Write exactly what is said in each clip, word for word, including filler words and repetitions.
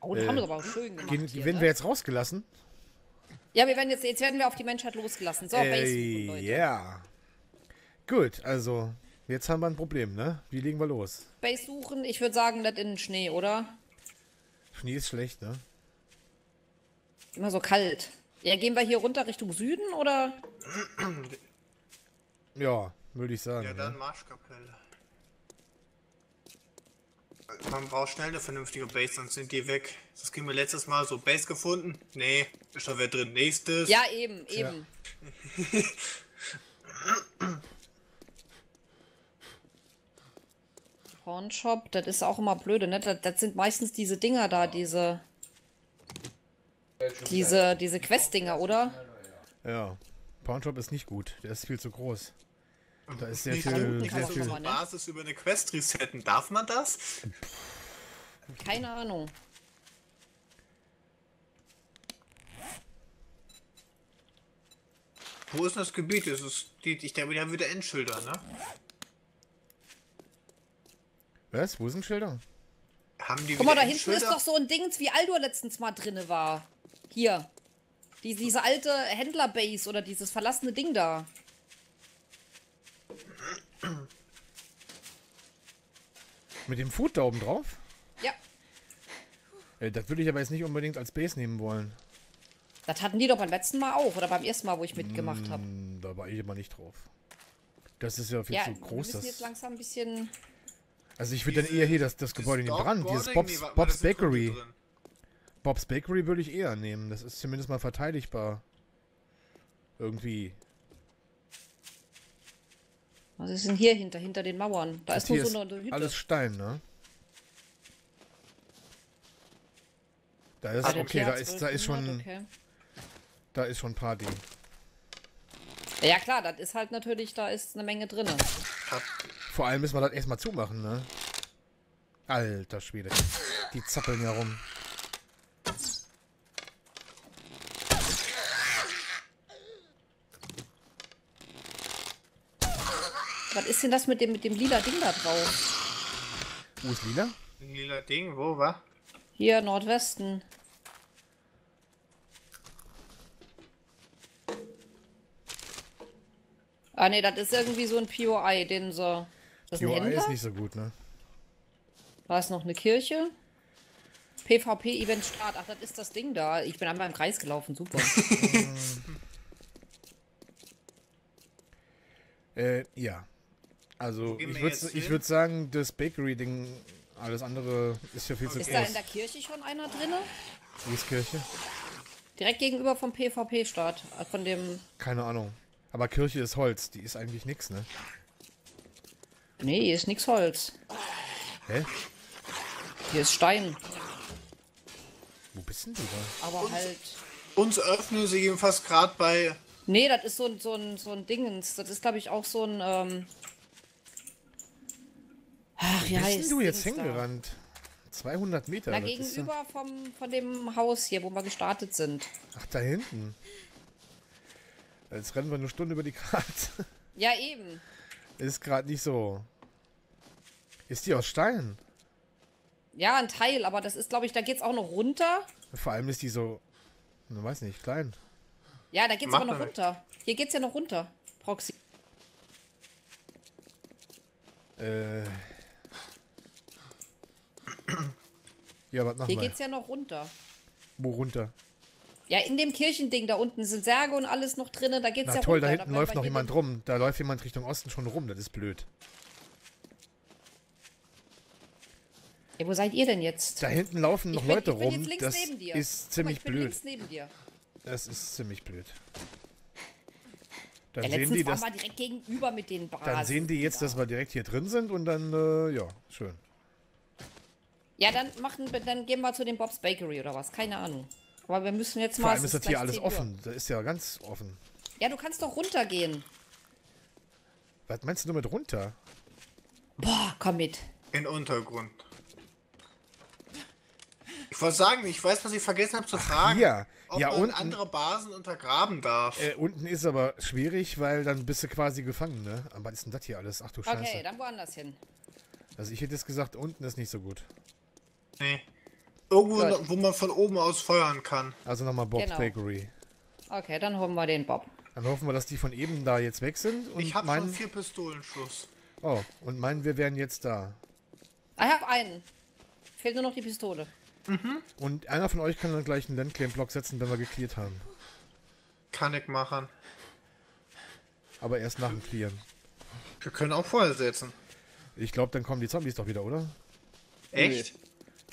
Oh, das äh, haben wir aber auch schön gemacht. Gehen, hier, werden ne? wir jetzt rausgelassen? Ja, wir werden jetzt, jetzt werden wir auf die Menschheit losgelassen. So, äh, Base. Ja. Gut, also, jetzt haben wir ein Problem, ne? Wie legen wir los? Base suchen, ich würde sagen, nicht in den Schnee, oder? Schnee ist schlecht, ne? Immer so kalt. Ja, gehen wir hier runter Richtung Süden, oder? Ja, würde ich sagen. Ja, dann ja. Marschkapelle. Man braucht schnell eine vernünftige Base, sonst sind die weg. Das ging mir letztes Mal so. Base gefunden? Nee, ist da wer drin. Nächstes. Ja, eben, eben. Ja. Hornshop, das ist auch immer blöde, ne? Das, das sind meistens diese Dinger da, diese... Diese, diese Quest-Dinger, oder? Ja. Pawnshop ist nicht gut. Der ist viel zu groß. Da ist sehr viel... Sehr viel. Mal, ne? Basis über eine Quest resetten. Darf man das? Keine Ahnung. Wo ist das Gebiet? Ist es die, ich denke, die haben wieder Endschilder, ne? Was? Wo sind Schilder? Haben die Guck mal, da hinten ist doch so ein Ding, wie Aldur letztens mal drinne war. Hier. Die, diese alte Händlerbase oder dieses verlassene Ding da. Mit dem Food da oben drauf? Ja. Das würde ich aber jetzt nicht unbedingt als Base nehmen wollen. Das hatten die doch beim letzten Mal auch oder beim ersten Mal, wo ich mitgemacht habe. Da war ich immer nicht drauf. Das ist ja viel ja, zu groß. Wir müssen das jetzt langsam ein bisschen... Also ich würde dann eher hier das, das Gebäude in den Brand, dieses Bob's, Bob's Bakery. Bob's Bakery würde ich eher nehmen. Das ist zumindest mal verteidigbar. Irgendwie. Was ist denn hier hinter, hinter den Mauern? Da ist nur so eine Hütte. Alles Stein, ne? Da ist, okay, da ist, da ist schon, da ist schon Party. Ja klar, das ist halt natürlich, da ist eine Menge drin. Vor allem müssen wir das erstmal zumachen, ne? Alter Schwede. Die zappeln ja rum. Was ist denn das mit dem mit dem lila Ding da drauf? Wo ist lila? Lila Ding, wo war? Hier, Nordwesten. Ah ne, das ist irgendwie so ein P O I, den so... Das P O I ist nicht so gut, ne? Da ist noch eine Kirche. P V P-Event Start. Ach, das ist das Ding da. Ich bin einmal im Kreis gelaufen, super. äh, ja. Also, ich würde ich würd sagen, das Bakery-Ding, alles andere ist ja viel zu groß. Ist da in der Kirche schon einer drin? Wo ist Kirche? Direkt gegenüber vom P V P-Start, von dem... Keine Ahnung. Aber Kirche ist Holz, die ist eigentlich nix, ne? Nee, hier ist nix Holz. Hä? Hier ist Stein. Wo bist denn du da? Aber uns, halt... Uns öffnen sie jedenfalls gerade bei... Nee, das ist so ein, so ein, so ein Dingens. Das ist, glaube ich, auch so ein... Ähm Ach, ja, bist denn du jetzt hingerannt? zweihundert Meter. Da gegenüber vom, von dem Haus hier, wo wir gestartet sind. Ach, da hinten? Jetzt rennen wir eine Stunde über die Karte. Ja, eben. Ist gerade nicht so. Ist die aus Stein? Ja, ein Teil, aber das ist, glaube ich, da geht's auch noch runter. Vor allem ist die so, ich weiß nicht, klein. Ja, da geht's Mach aber noch runter. Hier geht's ja noch runter, Proxy. Äh. Ja, was machen wir? Hier mal. Geht's ja noch runter. Wo runter? Ja, in dem Kirchending da unten sind Särge und alles noch drinne. Da geht's Na, ja toll, runter. Da hinten da läuft noch jemand rum. Da läuft jemand Richtung Osten schon rum. Das ist blöd. Ja, wo seid ihr denn jetzt? Da hinten laufen noch ich bin, Leute ich bin rum. Jetzt links das neben dir. ist ziemlich Guck mal, ich blöd. Bin links neben dir. Das ist ziemlich blöd. Dann ja, sehen die das. Wir direkt gegenüber mit den Basen. Dann sehen die jetzt, dass wir direkt hier drin sind und dann äh, ja schön. Ja, dann machen, dann gehen wir zu den Bob's Bakery oder was? Keine Ahnung. Aber wir müssen jetzt mal... Vor allem ist das hier alles offen. Da ist ja ganz offen. Ja, du kannst doch runtergehen. Was meinst du mit runter? Boah, komm mit. In Untergrund. Ich wollte sagen, ich weiß, was ich vergessen habe zu fragen. Ach, ja. Ob ja, man unten, andere Basen untergraben darf. Äh, unten ist aber schwierig, weil dann bist du quasi gefangen, ne? Aber was ist denn das hier alles? Ach du Scheiße. Okay, dann woanders hin. Also ich hätte jetzt gesagt, unten ist nicht so gut. Nee. Irgendwo, Gut. wo man von oben aus feuern kann. Also nochmal Bob's genau. Bakery. Okay, dann holen wir den Bob. Dann hoffen wir, dass die von eben da jetzt weg sind. Und ich habe meinen... schon vier Pistolenschuss. Oh, und meinen, wir wären jetzt da. Ich habe einen. Fehlt nur noch die Pistole. Mhm. Und einer von euch kann dann gleich einen Landclaim-Block setzen, wenn wir geklärt haben. Kann ich machen. Aber erst nach dem Clearen. Wir können auch vorher setzen. Ich glaube, dann kommen die Zombies doch wieder, oder? Echt?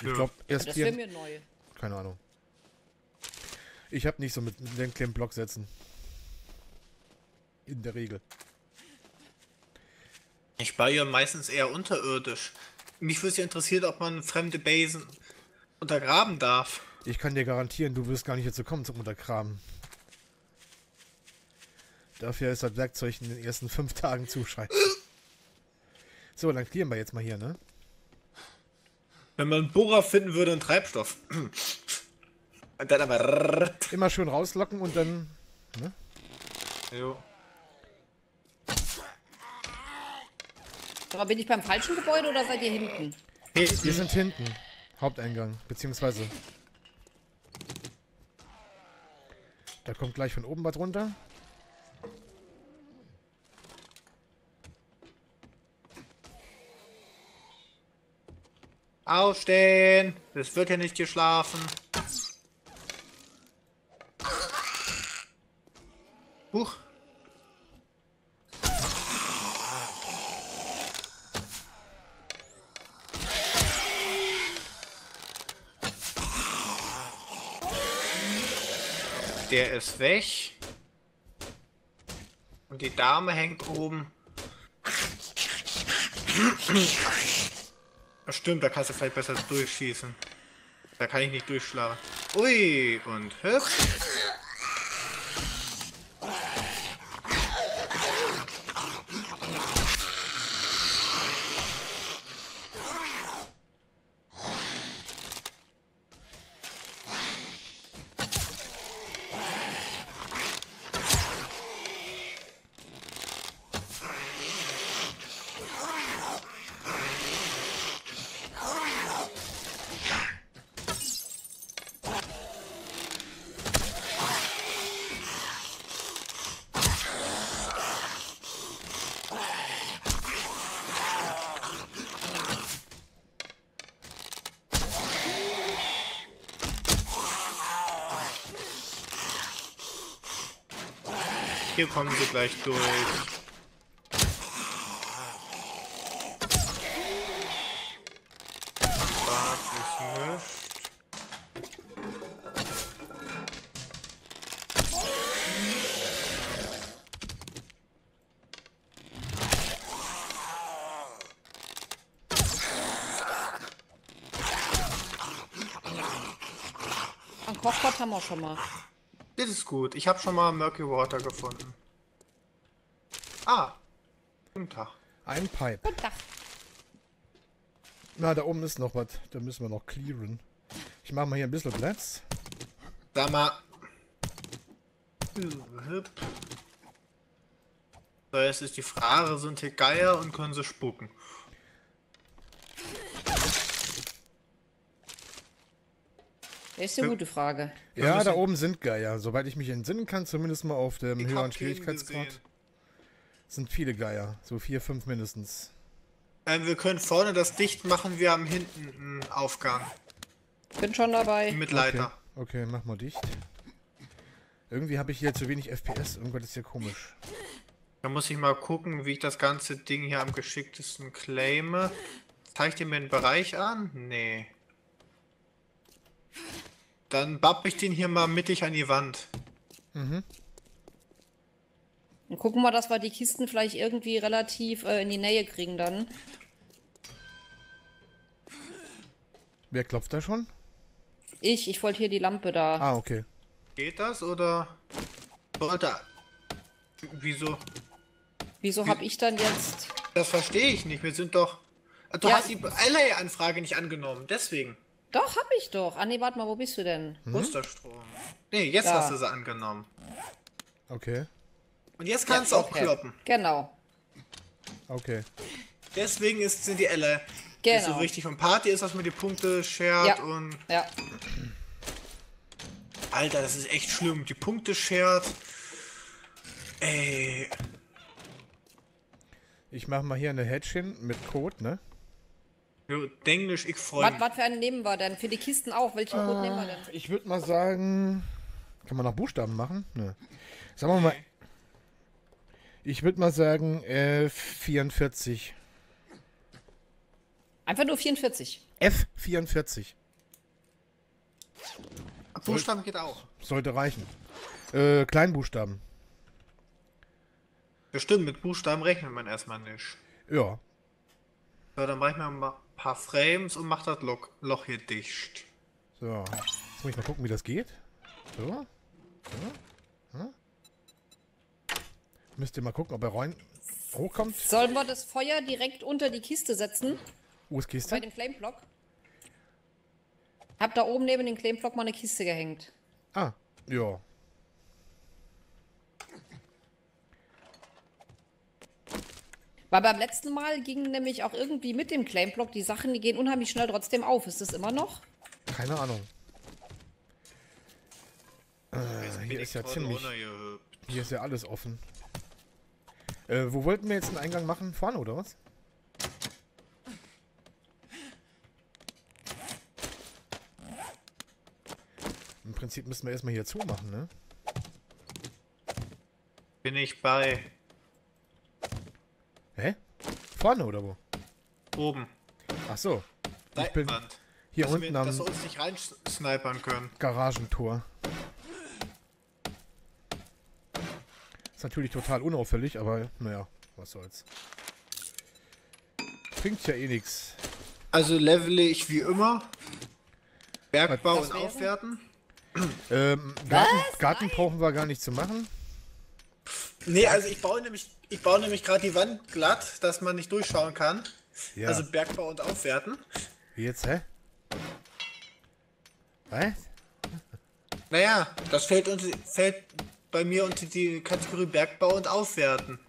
Ich glaube, erst hier. Das wäre mir neu. Keine Ahnung. Ich habe nicht so mit Landclaim-Block setzen. In der Regel. Ich baue ja meistens eher unterirdisch. Mich würde es ja interessieren, ob man fremde Basen untergraben darf. Ich kann dir garantieren, du wirst gar nicht dazu kommen zum Untergraben. Dafür ist das Werkzeug in den ersten fünf Tagen zu scheiße. So, dann klären wir jetzt mal hier, ne? Wenn man einen Bohrer finden würde, einen Treibstoff. Und dann aber... Immer schön rauslocken und dann... Ne? Jo. Aber bin ich beim falschen Gebäude oder seid ihr hinten? Wir sind hinten. Haupteingang, beziehungsweise... Da kommt gleich von oben was runter. Aufstehen! Es wird hier nicht geschlafen. Huch. Der ist weg. Und die Dame hängt oben. Stimmt, da kannst du vielleicht besser durchschießen. Da kann ich nicht durchschlagen. Ui, und hüpf. Hier kommen sie gleich durch. Ein Kochpot haben wir schon mal. Das ist gut. Ich habe schon mal Murky Water gefunden. Ah. Guten Tag. Ein Pipe. Guten Tag. Na, da oben ist noch was. Da müssen wir noch clearen. Ich mache mal hier ein bisschen Platz. Da mal. So, jetzt ist die Frage, sind hier Geier und können sie spucken? Das ist eine gute Frage. Ja, da oben sind Geier. Soweit ich mich entsinnen kann, zumindest mal auf dem höheren Schwierigkeitsgrad, sind viele Geier. So vier, fünf mindestens. Ähm, wir können vorne das dicht machen. Wir haben hinten einen Aufgang. Bin schon dabei. Mit Leiter. Okay, okay, mach mal dicht. Irgendwie habe ich hier zu wenig F P S. Irgendwas ist hier komisch. Da muss ich mal gucken, wie ich das ganze Ding hier am geschicktesten claime. Zeigt ihr mir den Bereich an? Nee. Dann bapp ich den hier mal mittig an die Wand. Mhm. Dann gucken wir, dass wir die Kisten vielleicht irgendwie relativ äh, in die Nähe kriegen dann. Wer klopft da schon? Ich, ich wollte hier die Lampe da. Ah, okay. Geht das oder... Sollte... Wieso? Wieso Wie... hab ich dann jetzt... Das verstehe ich nicht, wir sind doch... Du ja. hast die L A-Anfrage nicht angenommen, deswegen. Doch, hab ich doch. Ah, nee, warte mal, wo bist du denn? Hm? Osterstrom. Nee, jetzt ja. hast du sie angenommen. Okay. Und jetzt kannst ja, du auch okay. kloppen. Genau. Okay. Deswegen ist, sind die Elle Genau. Das ist so richtig. Und Party ist, dass man die Punkte shared ja. und... Ja. Alter, das ist echt schlimm. Die Punkte shared. Ey. Ich mach mal hier eine Hätschchen mit Code, ne? Englisch, ich freue mich. Was für einen nehmen wir denn? Für die Kisten auch? Welchen äh, Code nehmen wir denn? Ich würde mal sagen... Kann man noch Buchstaben machen? Ne. Sagen wir mal... Ich würde mal sagen, äh, vierundvierzig. Einfach nur vierundvierzig? F vierundvierzig. Buchstaben geht auch. Sollte reichen. Äh, Kleinbuchstaben. Bestimmt, mit Buchstaben rechnet man erstmal nicht. Ja. So, dann mache ich mal ein paar Frames und mache das Loch hier dicht. So, jetzt muss ich mal gucken, wie das geht. So. so. Hm. Müsst ihr mal gucken, ob er rein hochkommt. Sollen wir das Feuer direkt unter die Kiste setzen? Wo ist Kiste? Bei dem Flameblock. Hab da oben neben dem Flameblock mal eine Kiste gehängt. Ah, ja. Weil beim letzten Mal gingen nämlich auch irgendwie mit dem Claimblock die Sachen, die gehen unheimlich schnell trotzdem auf. Ist das immer noch? Keine Ahnung. Äh, hier ist ja ziemlich... Hier ist ja alles offen. Äh, wo wollten wir jetzt einen Eingang machen? Vorne, oder was? Im Prinzip müssen wir erstmal hier zumachen, ne? Bin ich bei... Hä? Vorne oder wo? Oben. Ach so. Ich bin hier dass unten wir, am... Dass wir uns nicht reinsnipern können. Garagentor. Ist natürlich total unauffällig, aber naja, was soll's. Bringt ja eh nichts. Also levele ich wie immer. Bergbau und aufwerten. Ähm, Garten, Garten brauchen wir gar nicht zu machen. Nee, also ich baue nämlich, ich baue nämlich gerade die Wand glatt, dass man nicht durchschauen kann. Ja. Also Bergbau und Aufwerten. Wie jetzt, hä? Was? Naja, das fällt, unter, fällt bei mir unter die Kategorie Bergbau und Aufwerten.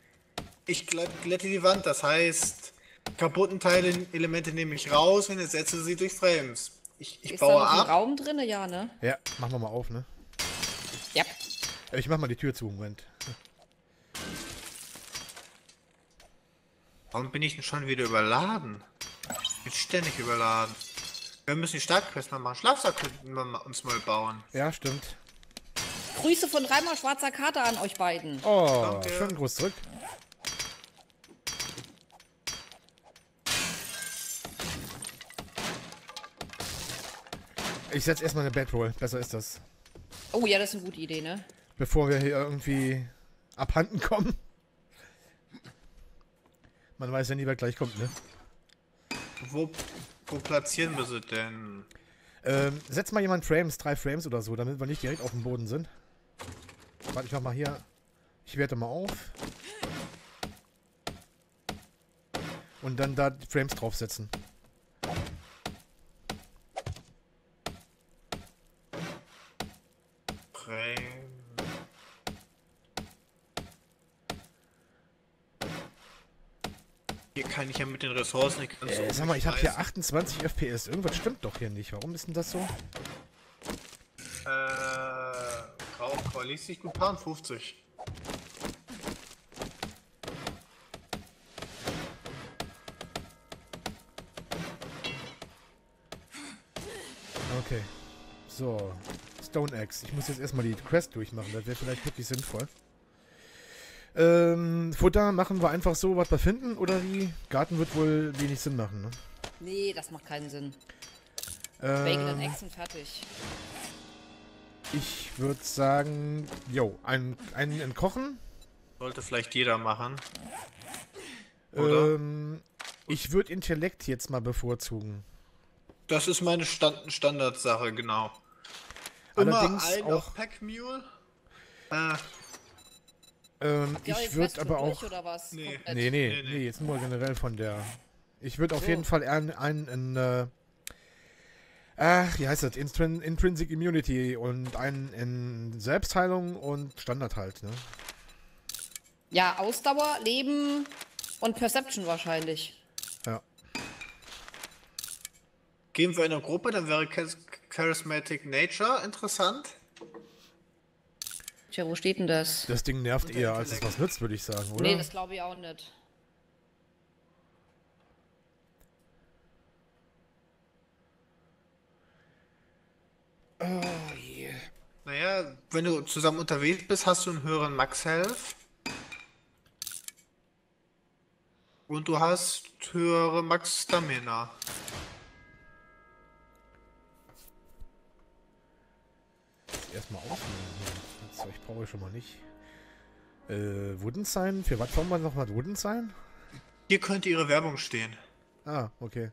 Ich glätte die Wand, das heißt, kaputten Teile, Elemente nehme ich raus und ersetze sie durch Frames. Ich, ich Ist baue da noch ab. Ein Raum drin, ja, ne? Ja, machen wir mal auf, ne? Ja. Ich mach mal die Tür zu, Moment. Warum bin ich denn schon wieder überladen? Ich bin ständig überladen. Wir müssen die Startquest noch machen. Schlafsack könnten wir uns mal bauen. Ja, stimmt. Grüße von dreimal schwarzer Karte an euch beiden. Oh, schönen Gruß zurück. Ich setze erstmal eine Bedroll. Besser ist das. Oh ja, das ist eine gute Idee, ne? Bevor wir hier irgendwie abhanden kommen. Man weiß ja nie, wer gleich kommt, ne? Wo, wo platzieren wir sie denn? Ähm, setz mal jemand Frames, drei Frames oder so, damit wir nicht direkt auf dem Boden sind. Warte, ich mach mal hier. Ich werte mal auf. Und dann da die Frames draufsetzen. Frames. Kann ich ja mit den Ressourcen nicht ganz äh, so. Sag mal, ich habe hier achtundzwanzig F P S. Irgendwas stimmt doch hier nicht. Warum ist denn das so? Äh, Rauchkau liest sich gut fünfzig. Okay. So. Stone Axe. Ich muss jetzt erstmal die Quest durchmachen. Das wäre vielleicht wirklich sinnvoll. Ähm, Futter machen wir einfach so, was wir finden, oder wie? Garten wird wohl wenig Sinn machen, ne? Nee, das macht keinen Sinn. Ähm, Bacon and Eggs und fertig. Ich würde sagen, jo, einen, einen entkochen. Sollte vielleicht jeder machen. Oder? Ähm, ich würde Intellekt jetzt mal bevorzugen. Das ist meine Stand Standardsache, genau. Allerdings Immer ein auch Pack Mule. Äh. Ähm, ich würde aber auch... Nee. Nee, nee, nee, nee, jetzt nur generell von der... Ich würde auf so. jeden Fall einen... einen äh, ach, wie heißt das? Intrin Intrinsic Immunity und einen in Selbstheilung und Standard halt, ne? Ja, Ausdauer, Leben und Perception wahrscheinlich. Ja. Gehen wir in eine Gruppe, dann wäre Charismatic Nature interessant. Tja, wo steht denn das? Das Ding nervt eher, als es was nützt, würde ich sagen, oder? Nee, das glaube ich auch nicht. Oh je. Yeah. Naja, wenn du zusammen unterwegs bist, hast du einen höheren Max-Health. Und du hast höhere Max-Stamina. Erstmal aufnehmen. Das Zeug brauche ich schon mal nicht. Äh, Wooden Sign? Für was brauchen wir nochmal Wooden Sign? Hier könnte ihre Werbung stehen. Ah, okay.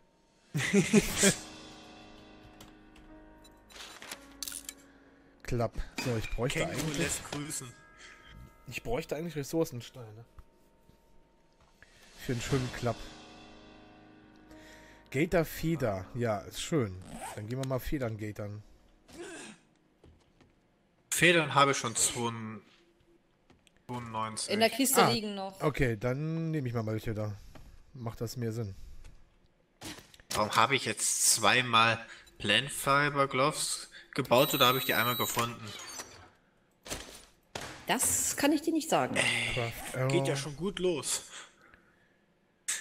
Klapp. So, ich bräuchte Känguru eigentlich... lässt grüßen. Ich bräuchte eigentlich Ressourcensteine. Für einen schönen Klapp. Gator Feder. Ja, ist schön. Dann gehen wir mal Federn gatern. Federn habe ich schon zweiundneunzig. In der Kiste ah, liegen noch. Okay, dann nehme ich mal welche da. Macht das mehr Sinn. Warum habe ich jetzt zweimal Plant Fiber Gloves gebaut oder habe ich die einmal gefunden? Das kann ich dir nicht sagen. Ey, geht ja schon gut los.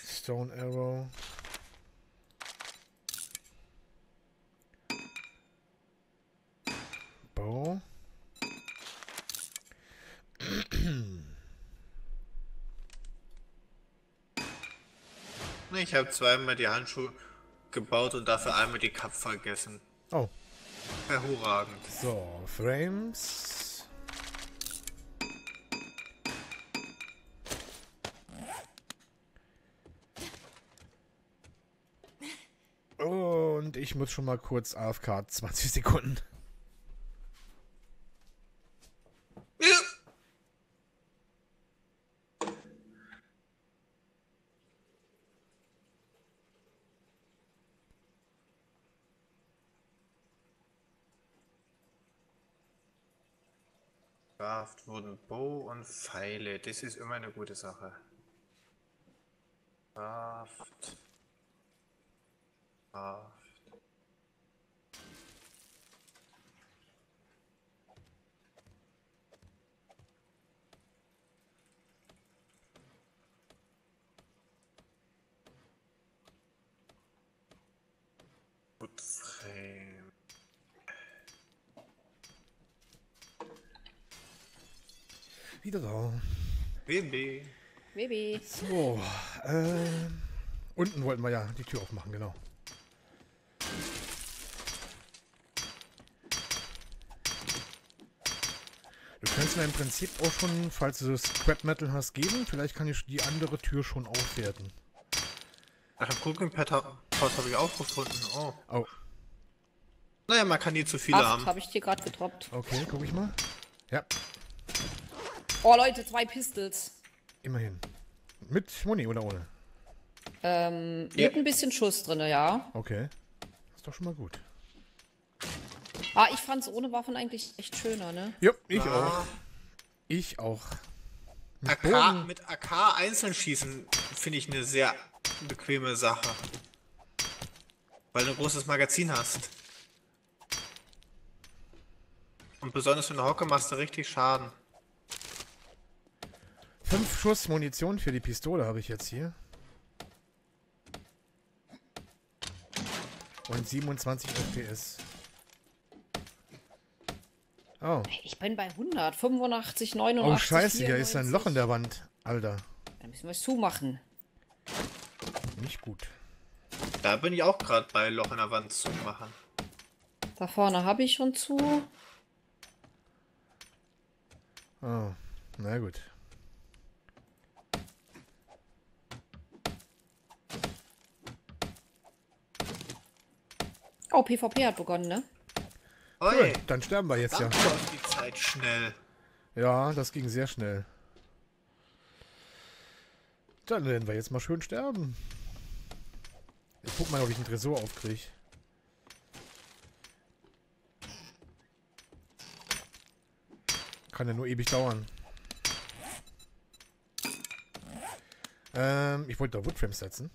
Stone Arrow. Bow. Ich habe zweimal die Handschuhe gebaut und dafür einmal die Cup vergessen. Oh. Hervorragend. So, Frames. Und ich muss schon mal kurz A F K, zwanzig Sekunden. Wurden Bow und Pfeile. Das ist immer eine gute Sache. Kraft. Kraft. Gut, Frame. Wieder da. Baby. Baby. So. Äh, unten wollten wir ja die Tür aufmachen, genau. Du kannst mir im Prinzip auch schon, falls du Scrap Metal hast, geben. Vielleicht kann ich die andere Tür schon aufwerten. Ach, ein Cooking Pad habe ich auch gefunden. Oh. Oh. Naja, man kann nie zu viele acht haben. Habe ich dir gerade getroppt. Okay, guck ich mal. Ja. Oh Leute, zwei Pistols. Immerhin. Mit Muni oder ohne? Ähm, yeah. Mit ein bisschen Schuss drin, ja. Okay. Ist doch schon mal gut. Ah, ich fand's ohne Waffen eigentlich echt schöner, ne? Ja, ich ah. auch. Ich auch. Mit A K, Bogen. Mit A K einzeln schießen finde ich eine sehr bequeme Sache. Weil du ein großes Magazin hast. Und besonders wenn du Hocke machst, du richtig Schaden. Fünf Schuss Munition für die Pistole habe ich jetzt hier. Und siebenundzwanzig F P S. Oh. Ich bin bei hundert. fünfundachtzig, neunundachtzig. Oh, scheiße, vierundneunzig. Da ist ein Loch in der Wand, Alter. Da müssen wir es zumachen. Nicht gut. Da bin ich auch gerade bei Loch in der Wand zumachen. Da vorne habe ich schon zu. Oh, na gut. Oh, PvP hat begonnen, ne? Cool, dann sterben wir jetzt. Danke, ja. Die Zeit schnell. Ja, das ging sehr schnell. Dann werden wir jetzt mal schön sterben. Ich guck mal, ob ich einen Tresor aufkriege. Kann ja nur ewig dauern. Ähm, ich wollte da Woodframes setzen.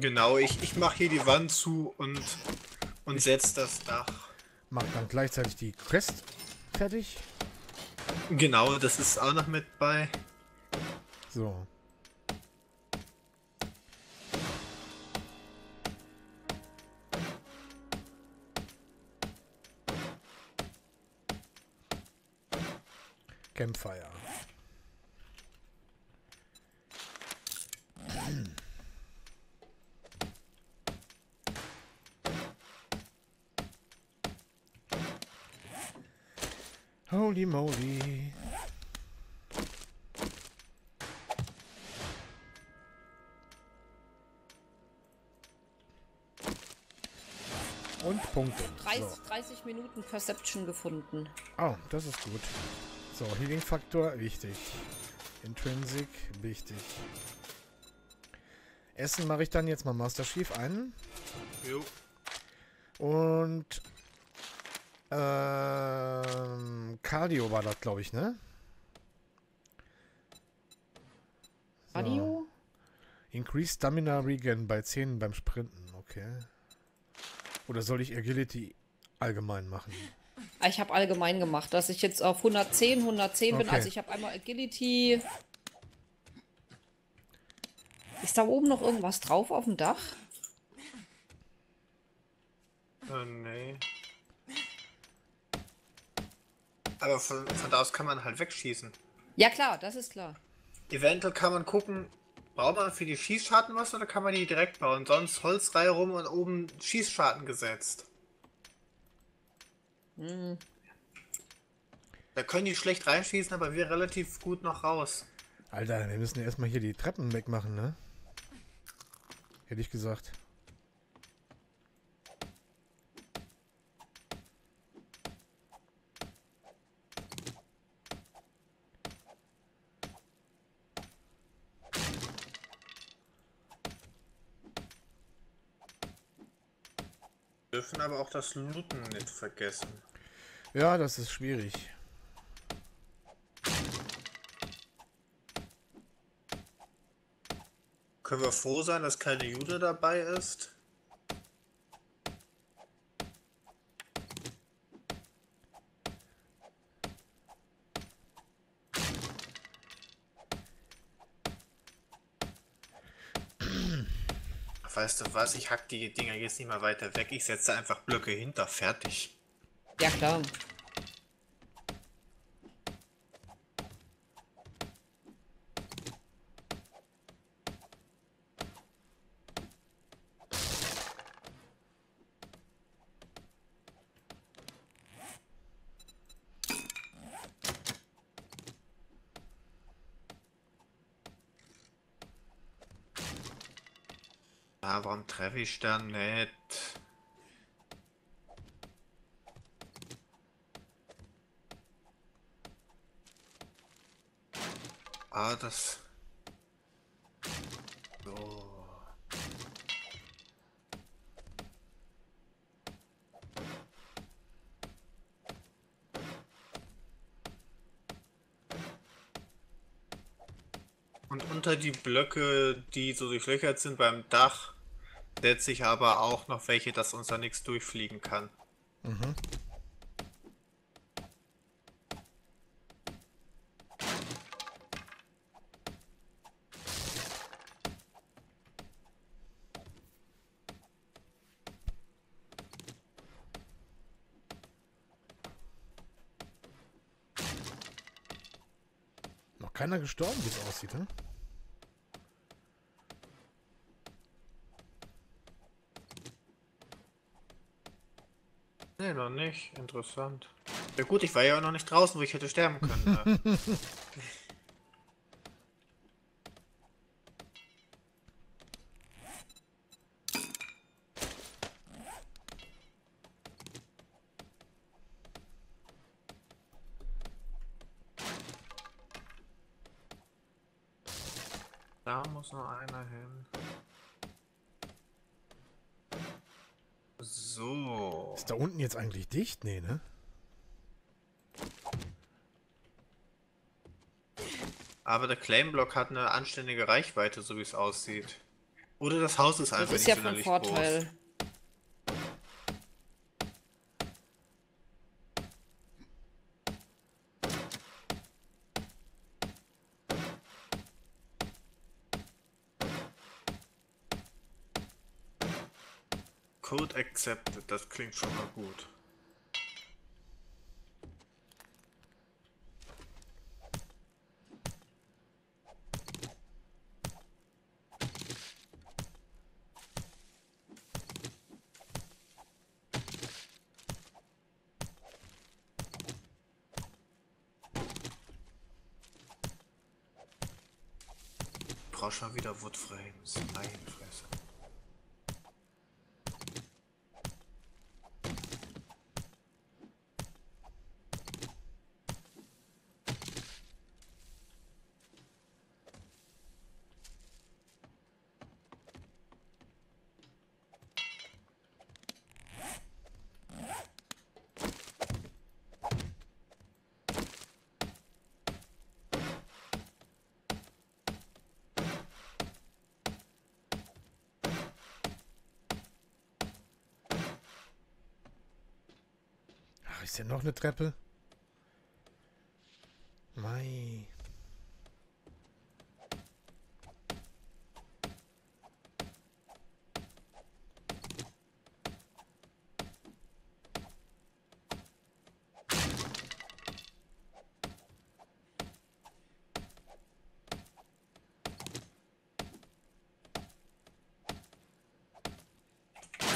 Genau, ich, ich mache hier die Wand zu und, und setze das Dach. Mach dann gleichzeitig die Quest fertig. Genau, das ist auch noch mit bei. So. Campfire. Holy moly. Und Punkte. dreißig, so. dreißig Minuten Perception gefunden. Oh, das ist gut. So, Healing Faktor, wichtig. Intrinsic, wichtig. Essen mache ich dann jetzt mal Master Chief ein. Jo. Und ähm, Cardio war das, glaube ich, ne? So. Cardio? Increase Stamina Regen bei zehn beim Sprinten, okay. Oder soll ich Agility allgemein machen? Ich habe allgemein gemacht, dass ich jetzt auf hundertzehn, hundertzehn okay bin. Also ich habe einmal Agility. Ist da oben noch irgendwas drauf auf dem Dach? Oh, nee. Aber von, von da aus kann man halt wegschießen. Ja klar, das ist klar. Eventuell kann man gucken, braucht man für die Schießscharten was oder kann man die direkt bauen? Sonst Holzreihe rum und oben Schießscharten gesetzt. Da können die schlecht reinschießen, aber wir relativ gut noch raus. Alter, wir müssen ja erstmal hier die Treppen wegmachen, ne? Hätte ich gesagt. Wir dürfen aber auch das Looten nicht vergessen. Ja, das ist schwierig. Können wir froh sein, dass keine Jude dabei ist? Weißt du was, ich hack die Dinger jetzt nicht mal weiter weg, ich setze einfach Blöcke hinter, fertig. Ja klar. Ah, warum treffe ich da nicht? Ah, das... So. Und unter die Blöcke, die so durchlöchert sind beim Dach, setze ich aber auch noch welche, dass uns da nichts durchfliegen kann. Mhm. Noch keiner gestorben, wie es aussieht, ne? Nee, noch nicht. Interessant. Ja gut, ich war ja auch noch nicht draußen, wo ich hätte sterben können. Ne? Da muss noch einer hin. So. Ist da unten jetzt eigentlich dicht? Nee, ne? Aber der Claimblock hat eine anständige Reichweite, so wie es aussieht. Oder das Haus ist einfach nicht so groß. Das ist ja von Vorteil. Code accepted, das klingt schon mal gut. Ich brauche schon wieder Wood Frames. Meine Fresse. Ist ja noch eine Treppe. Mei.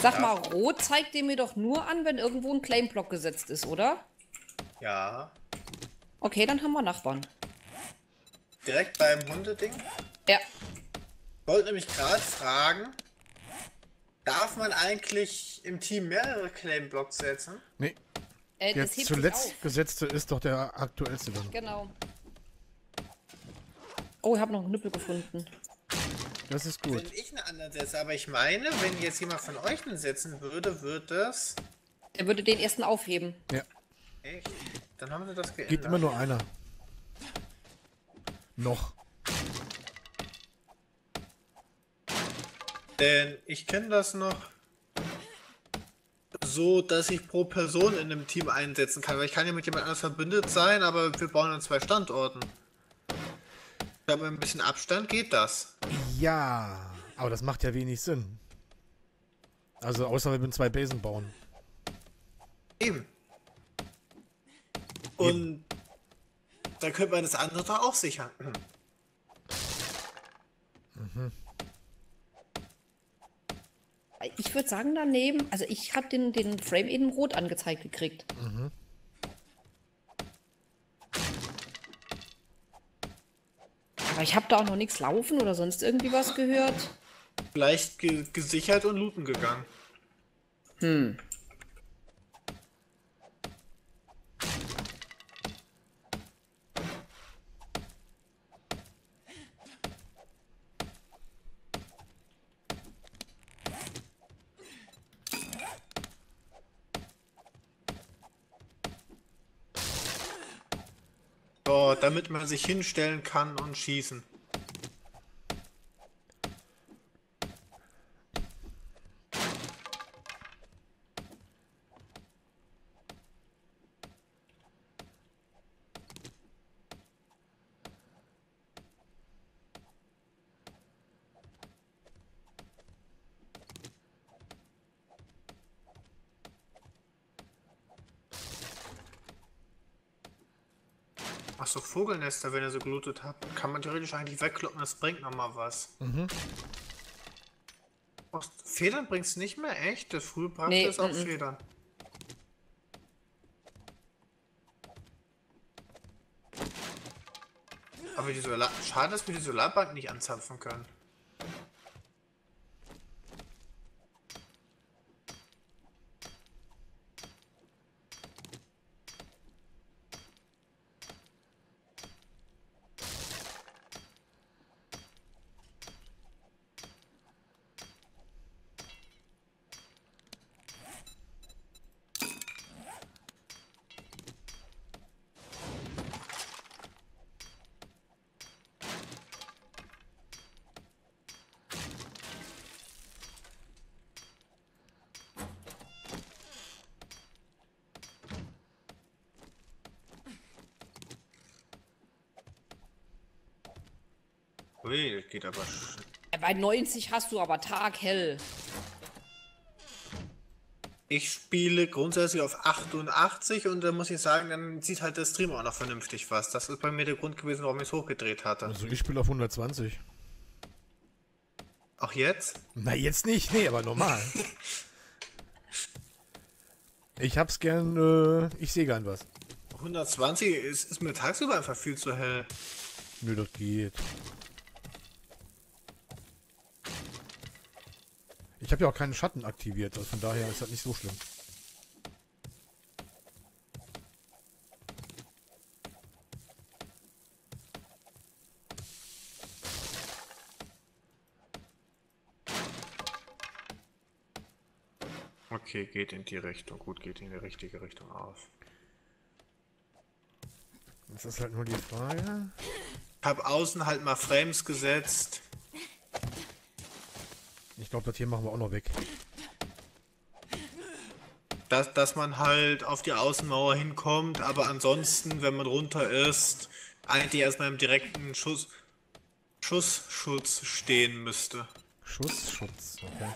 Sag mal, rot zeigt ihr mir doch nur an, wenn irgendwo ein Claimblock gesetzt ist, oder? Ja. Okay, dann haben wir Nachbarn. Direkt beim Hundeding? Ja. Ich wollte nämlich gerade fragen, darf man eigentlich im Team mehrere Claimblocks setzen? Nee. Äh, der zuletzt gesetzte ist doch der aktuellste dann. Genau. Oh, ich habe noch einen Knüppel gefunden. Das ist gut. Wenn ich einen anderen setze, aber ich meine, wenn jetzt jemand von euch einen setzen würde, würde das... Er würde den ersten aufheben. Ja. Echt? Dann haben sie das geändert. Geht immer nur einer. Noch. Denn ich kenne das noch so, dass ich pro Person in einem Team einsetzen kann. Weil ich kann ja mit jemand anders verbündet sein, aber wir bauen an zwei Standorten. Da mit ein bisschen Abstand geht das. Ja, aber das macht ja wenig Sinn. Also außer wir mit zwei Besen bauen. Eben. Und Eben. Da könnte man das andere auch sichern. Mhm. Ich würde sagen daneben, also ich habe den, den Frame eben rot angezeigt gekriegt. Mhm. Aber ich habe da auch noch nichts laufen oder sonst irgendwie was gehört. Vielleicht ge gesichert und looten gegangen. Hm. Damit man sich hinstellen kann und schießen. Achso, Vogelnester, wenn ihr so gelootet habt, kann man theoretisch eigentlich wegkloppen, das bringt nochmal was. Mhm. Aus Federn bringt es nicht mehr, echt? Das frühe brachte nee, ist auch m-m. Federn. Aber die Solar... Schade, dass wir die Solarbank nicht anzapfen können. Ui, geht aber. Bei neunzig hast du aber taghell. Ich spiele grundsätzlich auf achtundachtzig und da muss ich sagen, dann sieht halt der Stream auch noch vernünftig was. Das ist bei mir der Grund gewesen, warum ich es hochgedreht hatte. Also ich spiele auf hundertzwanzig. Auch jetzt? Na jetzt nicht, nee, aber normal. Ich hab's gern, äh, ich sehe gern was. hundertzwanzig ist, ist mir tagsüber einfach viel zu hell. Nö, das geht. Ich habe ja auch keinen Schatten aktiviert, also von daher ist das nicht so schlimm. Okay, geht in die Richtung. Gut, geht in die richtige Richtung auf. Das ist halt nur die Frage. Ich habe außen halt mal Frames gesetzt. Ich glaube, das hier machen wir auch noch weg. Dass, dass man halt auf die Außenmauer hinkommt, aber ansonsten, wenn man runter ist, eigentlich erstmal im direkten Schuss, Schussschutz stehen müsste. Schussschutz, okay.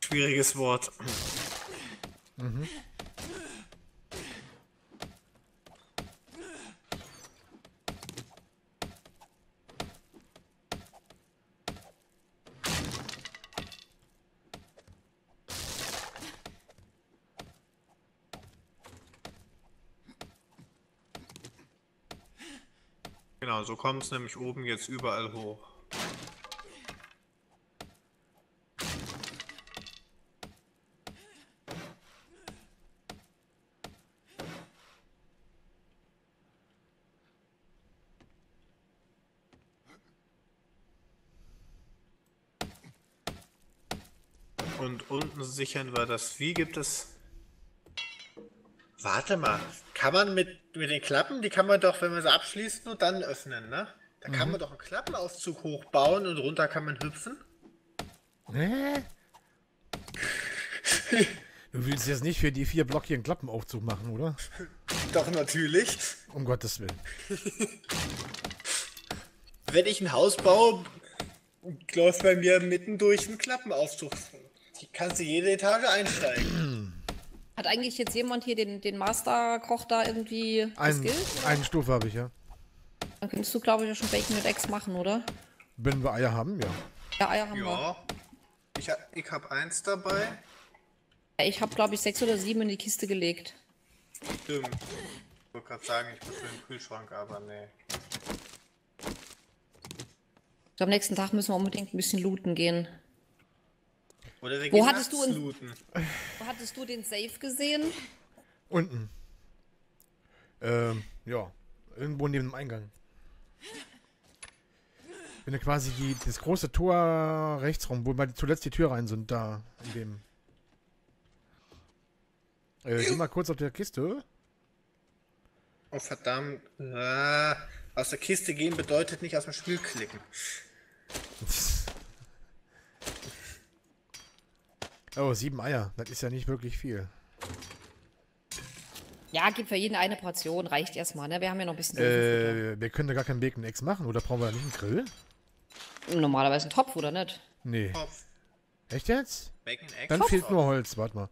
Schwieriges Wort. Mhm. Genau, so kommt es nämlich oben jetzt überall hoch. Und unten sichern wir das. Wie gibt es... Warte mal, kann man mit, mit den Klappen, die kann man doch, wenn man sie abschließt, nur dann öffnen, ne? Da mhm. kann man doch einen Klappenaufzug hochbauen und runter kann man hüpfen. Hä? Du willst jetzt nicht für die vier Block hier einen Klappenaufzug machen, oder? Doch, natürlich. Um Gottes Willen. Wenn ich ein Haus baue, läuft bei mir mitten durch einen Klappenaufzug. Die kannst du jede Etage einsteigen. Hat eigentlich jetzt jemand hier den, den Master-Koch da irgendwie geskillt? Eine Stufe habe ich, ja. Dann könntest du, glaube ich, ja schon Bacon and Eggs machen, oder? Wenn wir Eier haben, ja. Ja, Eier haben ja. wir. Ich, ha ich habe eins dabei. Ja, ich habe, glaube ich, sechs oder sieben in die Kiste gelegt. Stimmt. Ich wollte gerade sagen, ich muss für den Kühlschrank, aber nee. Am nächsten Tag müssen wir unbedingt ein bisschen looten gehen. Oder wir gehen wo, hattest du in, wo hattest du den Safe gesehen? Unten. Ähm, ja. Irgendwo neben dem Eingang. Wenn du quasi die, das große Tor rechts rum, wo mal zuletzt die Tür rein sind, da in dem. Äh, geh mal kurz auf der Kiste. Oh verdammt. Ah, aus der Kiste gehen bedeutet nicht aus dem Spiel klicken. Oh, sieben Eier. Das ist ja nicht wirklich viel. Ja, gibt für jeden eine Portion. Reicht erstmal, ne? Wir haben ja noch ein bisschen... Äh, wir können da gar kein Bacon Eggs machen. Oder brauchen wir da nicht einen Grill? Normalerweise einen Topf, oder nicht? Nee. Topf. Echt jetzt? Bacon Eggs? Dann Topf. Fehlt nur Holz. Warte mal.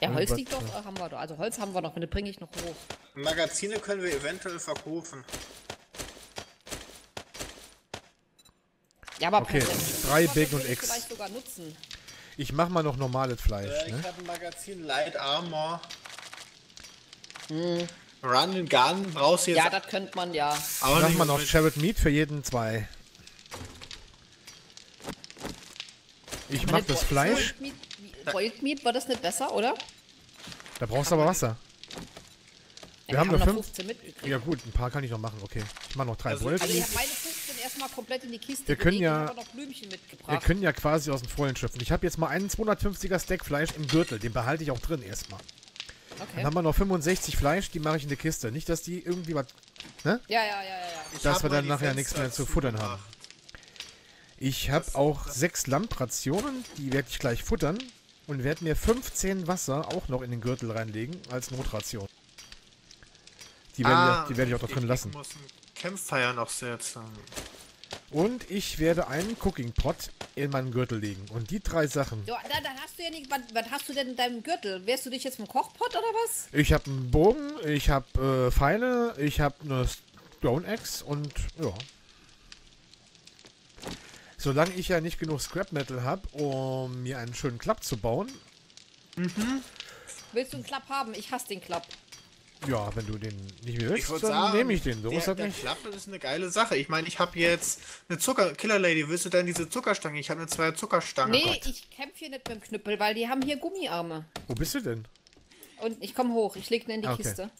Ja, Holz liegt doch, haben wir doch. Also Holz haben wir noch. Das bringe ich noch hoch. Magazine können wir eventuell verkaufen. Ja, aber... Okay, drei Bacon und Eggs. Vielleicht sogar nutzen. Ich mach mal noch normales Fleisch. Äh, ne? Ich habe ein Magazin Light Armor. Hm. Run and Gun brauchst du jetzt. Ja, das könnte man ja. Aber mach mal noch Charred Meat für jeden zwei. Ich aber mach das Bo Fleisch. Boiled Meat, Boiled Meat war das nicht besser, oder? Da brauchst du aber Wasser. Wir, ja, haben wir haben nur fünfzehn mitgekriegt. Ja gut, ein paar kann ich noch machen, okay. Ich mach noch drei also, Boiled Meat. Also ich hab meine fünfzehn erstmal komplett in die Kiste. Wir können ja... Wir können ja quasi aus dem Vollen schöpfen. Ich habe jetzt mal einen zweihundertfünfziger Stack Fleisch im Gürtel. Den behalte ich auch drin erstmal. Okay. Dann haben wir noch fünfundsechzig Fleisch, die mache ich in die Kiste. Nicht, dass die irgendwie was... Ne? Ja, ja, ja, ja. ja. Dass wir dann nachher nichts mehr zu futtern haben. Ich habe auch sechs Lamprationen. Die werde ich gleich futtern. Und werde mir fünfzehn Wasser auch noch in den Gürtel reinlegen als Notration. Die werde ah, ich, werd ich auch da drin lassen. Campfire noch setzen. Und ich werde einen Cooking Pot in meinen Gürtel legen. Und die drei Sachen. Ja, dann, dann hast du ja nicht. Was, was hast du denn in deinem Gürtel? Wehrst du dich jetzt mit dem Kochpot oder was? Ich habe einen Bogen, ich habe äh, Pfeile, ich habe eine Stone Axe und ja. Solange ich ja nicht genug Scrap Metal habe, um mir einen schönen Klapp zu bauen. Mhm. Willst du einen Klapp haben? Ich hasse den Klapp. Ja, wenn du den nicht mehr willst, dann nehme ich den. So der, der Klapp ist eine geile Sache. Ich meine, ich habe jetzt eine Zucker... Killerlady, willst du denn diese Zuckerstange? Ich habe eine zwei Zuckerstange. Nee, Gott. Ich kämpfe hier nicht mit dem Knüppel, weil die haben hier Gummiarme. Wo bist du denn? Und ich komme hoch. Ich lege den in die okay. Kiste.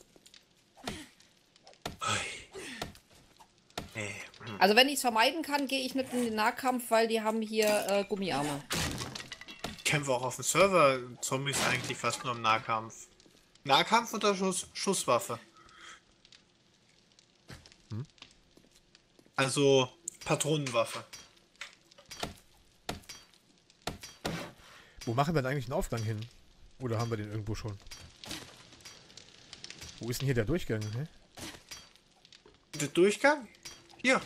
Nee. Also wenn ich es vermeiden kann, gehe ich nicht in den Nahkampf, weil die haben hier äh, Gummiarme. Ich kämpfe auch auf dem Server. Zombies eigentlich fast nur im Nahkampf. Nahkampf oder Schuss, Schusswaffe? Hm? Also Patronenwaffe. Wo machen wir denn eigentlich einen Aufgang hin? Oder haben wir den irgendwo schon? Wo ist denn hier der Durchgang? Hä? Der Durchgang? Hier.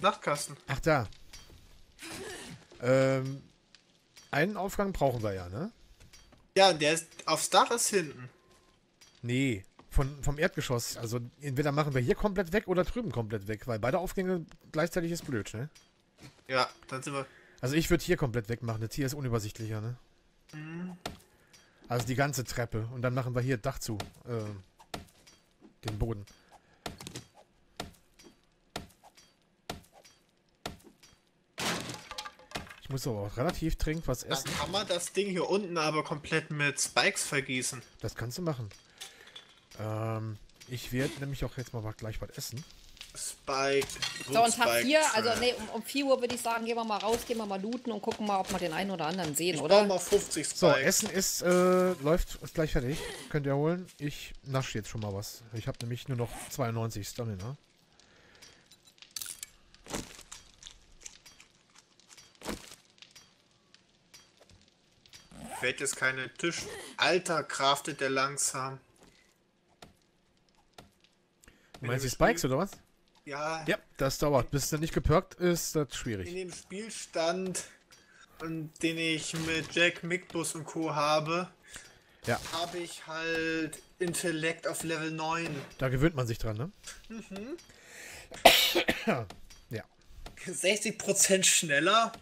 Nachtkasten. Ach da. Ähm, einen Aufgang brauchen wir ja, ne? Ja, der ist aufs Dach ist hinten. Nee, von, vom Erdgeschoss. Also entweder machen wir hier komplett weg oder drüben komplett weg, weil beide Aufgänge gleichzeitig ist blöd, ne? Ja, dann sind wir... Also ich würde hier komplett weg machen. Jetzt hier ist unübersichtlicher, ne? Mhm. Also die ganze Treppe. Und dann machen wir hier Dach zu. Äh, den Boden. Ich muss aber auch relativ trinken, was essen. Dann kann man das Ding hier unten aber komplett mit Spikes vergießen. Das kannst du machen. Ähm, ich werde nämlich auch jetzt mal gleich was essen. Spike. So, und Tag vier, also nee, um, um vier Uhr würde ich sagen, gehen wir mal raus, gehen wir mal looten und gucken mal, ob wir den einen oder anderen sehen, ich oder? Mal fünfzig Spikes. So, Essen ist, äh, läuft, ist gleich fertig. Könnt ihr holen. Ich nasche jetzt schon mal was. Ich habe nämlich nur noch zweiundneunzig Stamina. Fällt jetzt keine Tisch. Alter, kraftet der langsam. Meinst du Spikes oder was? Ja. Ja, das dauert. Bis der nicht geperkt ist, das ist schwierig. In dem Spielstand, den ich mit Jack, Micbus und Co. habe, ja. habe ich halt Intellekt auf Level neun. Da gewöhnt man sich dran, ne? Mhm. Ja. sechzig Prozent schneller.